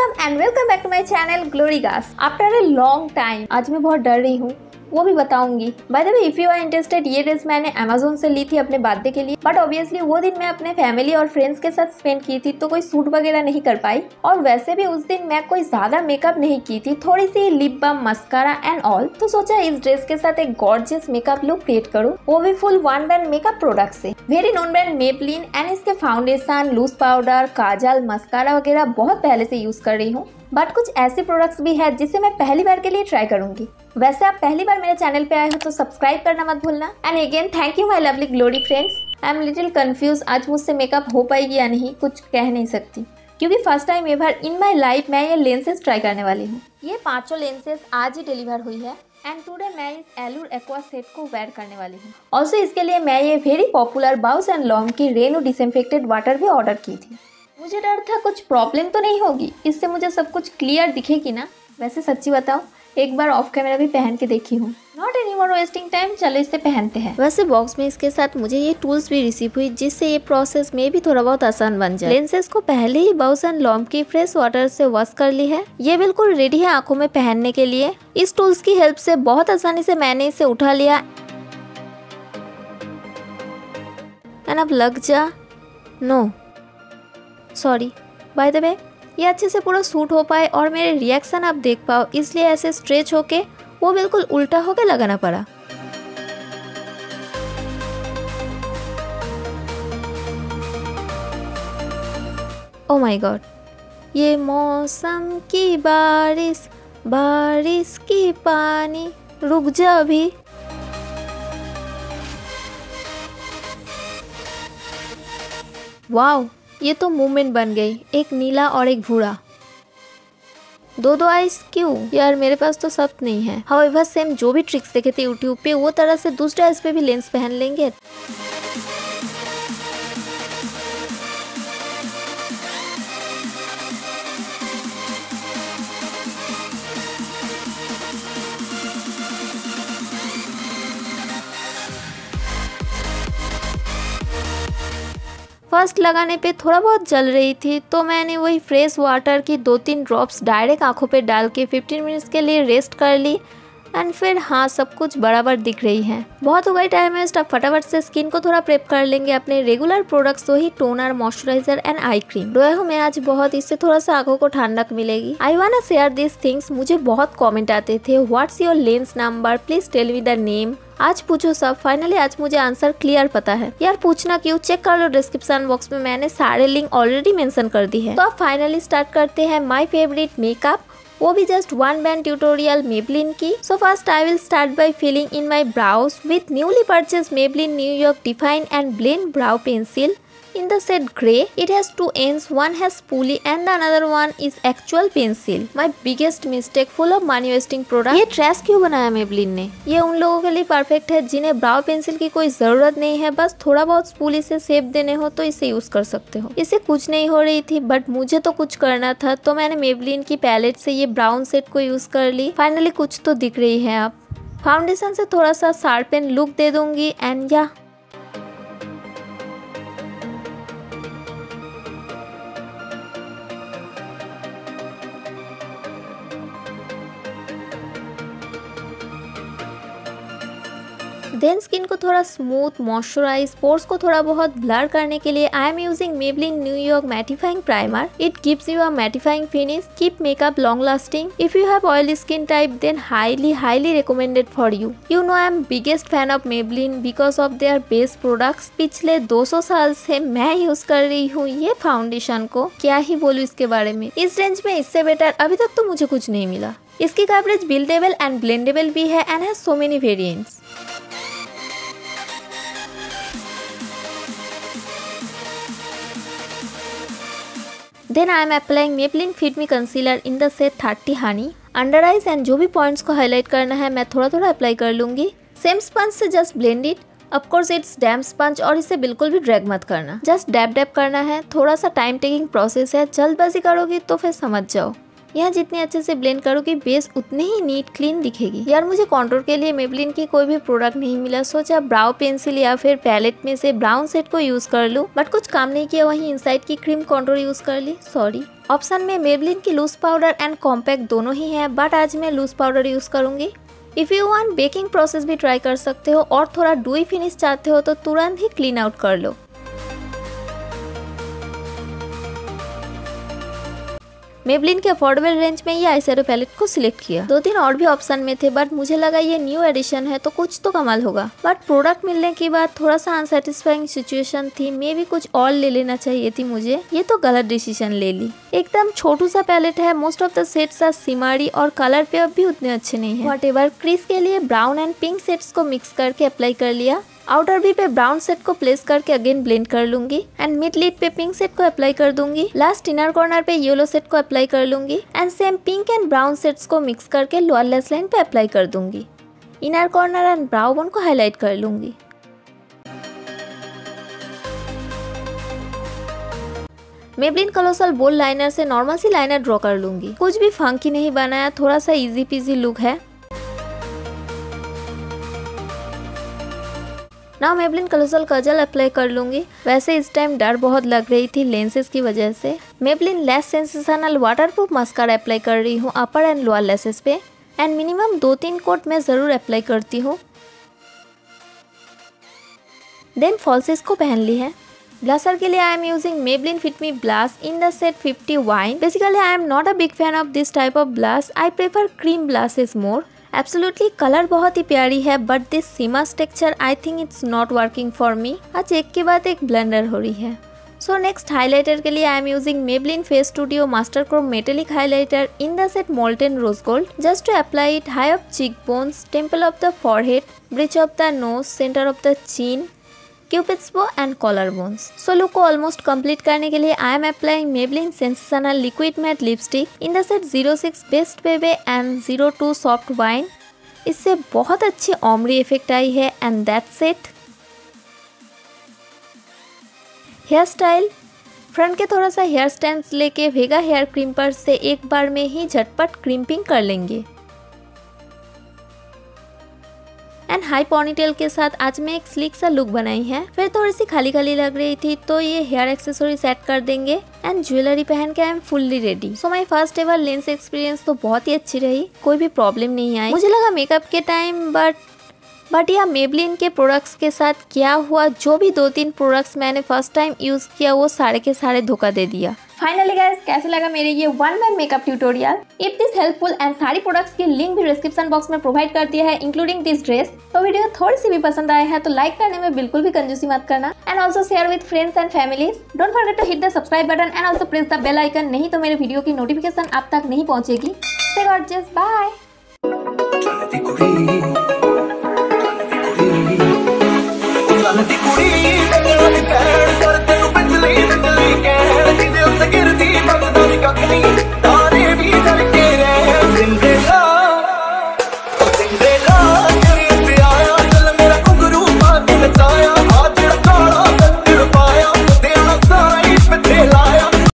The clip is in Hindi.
Welcome and welcome back to my channel ग्लोरीगास। आफ्टर अ लॉन्ग टाइम आज मैं बहुत डर रही हूँ, वो भी बताऊंगी। By the way if you are interested, ये ड्रेस मैंने Amazon से ली थी अपने बर्थडे के लिए, बट ऑब्वियसली वो दिन मैं अपने फैमिली और फ्रेंड्स के साथ स्पेंड की थी तो कोई सूट वगैरह नहीं कर पाई। और वैसे भी उस दिन मैं कोई ज्यादा मेकअप नहीं की थी, थोड़ी सी lip balm, mascara and all. तो सोचा इस ड्रेस के साथ एक गॉर्जियस मेकअप लुक क्रिएट करूँ, वो भी full one brand makeup product से। Very non brand Maybelline and इसके foundation, loose powder, kajal, mascara वगैरह बहुत पहले से यूज कर रही हूँ, बट कुछ ऐसे प्रोडक्ट्स भी है जिसे मैं पहली बार के लिए ट्राई करूंगी। वैसे आप पहली बार मेरे चैनल पे आए हो तो सब्सक्राइब करना मत भूलना। And again thank you my lovely glory friends. I am little confuse आज मुझसे मेकअप हो पाएगी या नहीं, कुछ कह नहीं सकती क्योंकि first time ever in my life मैं ये लेंसेज ट्राई करने वाली हूँ। ये पांचों लेंसेज आज ही डिलीवर हुई है एंड टुडे मैं इस एलूर एक्वा सेट को वेयर करने वाली हूँ। ऑल्सो इसके लिए मैं ये very popular Bausch and Lomb की रेनू डिसइंफेक्टेड वाटर भी ऑर्डर की थी। मुझे डर था कुछ प्रॉब्लम तो नहीं होगी, इससे मुझे सब कुछ क्लियर दिखेगी ना। वैसे सच्ची बताओ एक बार ऑफ कैमरा भी पहन के देखी हूँ। Not any more wasting time, चलो इसे पहनते हैं। वैसे बॉक्स में इसके साथ मुझे ये टूल्स भी रिसीव हुई जिससे ये प्रोसेस में भी थोड़ा बहुत आसान बन जाए। लेंसेज को पहले ही बाउस एंड लॉम्ब की फ्रेश वाटर से वॉश कर ली है, ये बिल्कुल रेडी है आंखों में पहनने के लिए। इस टूल्स की हेल्प से बहुत आसानी से मैंने इसे उठा लिया एंड अब लग जा। No sorry, by the way ये अच्छे से पूरा सूट हो पाए और मेरे रिएक्शन आप देख पाओ इसलिए ऐसे स्ट्रेच होके वो बिल्कुल उल्टा होके लगाना पड़ा। ओ माय गॉड, ये मौसम की बारिश, बारिश की पानी, रुक जा अभी। वाओ ये तो मूवमेंट बन गई, एक नीला और एक भूरा, दो दो आइस क्यों यार, मेरे पास तो सब नहीं है। हाउएवर सेम जो भी ट्रिक्स देखे थे यूट्यूब पे वो तरह से दूसरे आइस पे भी लेंस पहन लेंगे। फर्स्ट लगाने पे थोड़ा बहुत जल रही थी तो मैंने वही फ्रेश वाटर की 2-3 ड्रॉप्स डायरेक्ट आंखों पे डाल के 15 मिनट्स के लिए रेस्ट कर ली एंड फिर हाँ सब कुछ बराबर दिख रही है। बहुत हो गई टाइम वेस्ट, अब फटाफट से स्किन को थोड़ा प्रेप कर लेंगे अपने रेगुलर प्रोडक्ट्स, तो ही toner, moisturiser and eye cream. रोया हूँ मैं आज बहुत, इससे थोड़ा सा आंखों को ठंडक मिलेगी। आई वाना शेयर दिस थिंग्स। मुझे बहुत कॉमेंट आते थे what's your lens number, please tell me the name. आज पूछो सब, फाइनली आज मुझे आंसर क्लियर पता है। यार पूछना क्यों, चेक कर लो डिस्क्रिप्शन बॉक्स में मैंने सारे लिंक ऑलरेडी मेंशन कर दी है। तो अब फाइनली स्टार्ट करते हैं माय फेवरेट मेकअप, वो भी just one brand tutorial Maybelline की। So first I will start by filling in my brows with newly purchase Maybelline New York define and blend brow pencil in the shade grey. It has two ends, one has pulley and the another one is actual pencil. My biggest mistake, full of money wasting product. ये ट्रैश क्यों बनाया मेबलिन ने? ये उन लोगों के लिए परफेक्ट है जिन्हें ब्राउ पेंसिल की कोई जरूरत नहीं है, बस थोड़ा बहुत पुली से शेप देने हो तो इसे यूज कर सकते हो। इसे कुछ नहीं हो रही थी बट मुझे तो कुछ करना था तो मैंने मेबलिन की पैलेट से ये ब्राउन शेड को यूज कर ली। फाइनली कुछ तो दिख रही है। आप फाउंडेशन से थोड़ा सा शार्पन लुक दे दूंगी एंड या देन स्किन को थोड़ा स्मूथ, मॉइस्चराइज, पोर्स को थोड़ा बहुत ब्लर करने के लिए I am using Maybelline New York mattifying primer. It gives you a mattifying finish, keep makeup long lasting. If you have oily skin type then highly recommended for you. You know I am biggest fan of Maybelline because of their best products. पिछले 200 साल से मैं यूज कर रही हूँ ये फाउंडेशन को, क्या ही बोलूँ इसके बारे में। इस रेंज में इससे बेटर अभी तक तो मुझे कुछ नहीं मिला। इसकी कवरेज बिल्डेबल एंड ब्लेंडेबल भी है and has so many variants. Then I am applying Maybelline fit me concealer in the shade 30 honey. Under eyes and जो भी पॉइंट्स को हाईलाइट करना है मैं थोड़ा थोड़ा अप्लाई कर लूंगी। सेम स्पंज से just blend it, of course it's damp sponge और इसे बिल्कुल भी ड्रैग मत करना, जस्ट डैप डैप करना है। थोड़ा सा टाइम टेकिंग प्रोसेस है, जल्दबाजी करोगी तो फिर समझ जाओ। यहाँ जितने अच्छे से ब्लेंड करोगे बेस उतने ही नीट क्लीन दिखेगी। यार मुझे कंटूर के लिए मेबेलिन की कोई भी प्रोडक्ट नहीं मिला, सोचा ब्राउ पेंसिल या फिर पैलेट में से ब्राउन सेट को यूज कर लूँ, बट कुछ काम नहीं किया, वहीं इनसाइड की क्रीम कंटूर यूज कर ली। सॉरी, ऑप्शन में मेबेलिन की लूज पाउडर एंड कॉम्पैक्ट दोनों ही है, बट आज मैं लूज पाउडर यूज करूंगी। If you want baking process भी ट्राई कर सकते हो और थोड़ा डुई फिनिश चाहते हो तो तुरंत ही क्लीन आउट कर लो। मेबेलिन के अफोर्डेबल रेंज में ये आई शेडो पैलेट को सिलेक्ट किया। दो तीन और भी ऑप्शन में थे बट मुझे लगा ये न्यू एडिशन है तो कुछ तो कमाल होगा, बट प्रोडक्ट मिलने के बाद थोड़ा सा अनसेटिस्फाइंग सिचुएशन थी। मे भी कुछ और ले लेना चाहिए थी मुझे, ये तो गलत डिसीजन ले ली। एकदम छोटू सा पैलेट है, most of the sets are shimmery और कलर पे भी उतने अच्छे नहीं है। वॉट एवर, क्रीज के लिए ब्राउन एंड पिंक शेड्स को मिक्स करके अप्लाई कर लिया। आउटर बी पे ब्राउन सेट को प्लेस करके अगेन ब्लेंड कर लूंगी एंड मिड लिड पे पिंक सेट को अप्लाई कर दूंगी। लास्ट इनर कॉर्नर पे येलो सेट को अप्लाई कर लूंगी and same pink and brown sets को मिक्स करके लोअर लैश लाइन पे अप्लाई कर दूंगी। Inner corner and brow bone को हाईलाइट कर लूंगी। मेबेलिन कॉलोसल बोल्ड लाइनर से नॉर्मल सी लाइनर ड्रॉ कर लूंगी। कुछ भी फंकी नहीं बनाया, थोड़ा सा इजी पीजी लुक है। Now Maybelline colossal kajal apply कर लूंगी। वैसे इस टाइम डर बहुत लग रही थी लेंसेज की वजह से। Maybelline lash sensational waterproof mascara apply कर रही हूँ अपर एंड लोअर लैसेस पे, एंड मिनिमम 2-3 कोट मैं ज़रूर अप्लाई करती हूँ। देन फॉल्सेस को पहन ली है। ब्लशर के लिए I am using Maybelline fit me blush in the set 50 wine. Basically I am not a big fan of this type of blush, I prefer cream blushes more. Absolutely colour बहुत ही प्यारी है but this seems texture I think it's not working for me. आज एक के बाद एक ब्लेंडर हो रही है। सो नेक्स्ट हाईलाइटर के लिए I am using Maybelline face studio master chrome metallic highlighter in the set molten rose gold, just to apply it high of cheek bones, temple of the forehead, bridge of the nose, centre of the chin, cupids bow and collar bones. So look को ऑलमोस्ट कंप्लीट करने के लिए I am applying Maybelline sensational liquid matte lipstick in the set 06 best बेबे एंड 02 सॉफ्ट वाइन। इससे बहुत अच्छी ऑमरी इफेक्ट आई है and that's it. Hair style, front के थोड़ा सा हेयर स्टैंड्स लेके वेगा हेयर क्रिम्पर से एक बार में ही झटपट क्रिम्पिंग कर लेंगे। एंड हाई पॉनीटेल के साथ आज मैं एक स्लीक सा लुक बनाई है। फिर थोड़ी सी खाली खाली लग रही थी तो ये हेयर एक्सेसरीज ऐड कर देंगे एंड ज्वेलरी पहन के I am fully ready. So my first ever lens experience तो बहुत ही अच्छी रही, कोई भी प्रॉब्लम नहीं आई। मुझे लगा मेकअप के टाइम बट या मेबेलिन के प्रोडक्ट्स के साथ क्या हुआ, जो भी 2-3 प्रोडक्ट्स मैंने फर्स्ट टाइम यूज किया वो सारे के सारे धोखा दे दिया। फाइनली गाइस, कैसे लगा मेरे ये 1 man makeup tutorial? If this helpful and सारी प्रोडक्ट्स की लिंक भी डिस्क्रिप्शन बॉक्स में प्रोवाइड कर दिया है इंक्लूडिंग दिस ड्रेस। तो वीडियो थोड़ी सी भी पसंद आया है तो लाइक करने में बिल्कुल भी कंजूसी मत करना and also share with friends and families. Don't forget to hit the subscribe button and also press the bell icon, नहीं तो मेरे वीडियो की नोटिफिकेशन आप तक नहीं पहुंचेगी। Stay gorgeous, bye.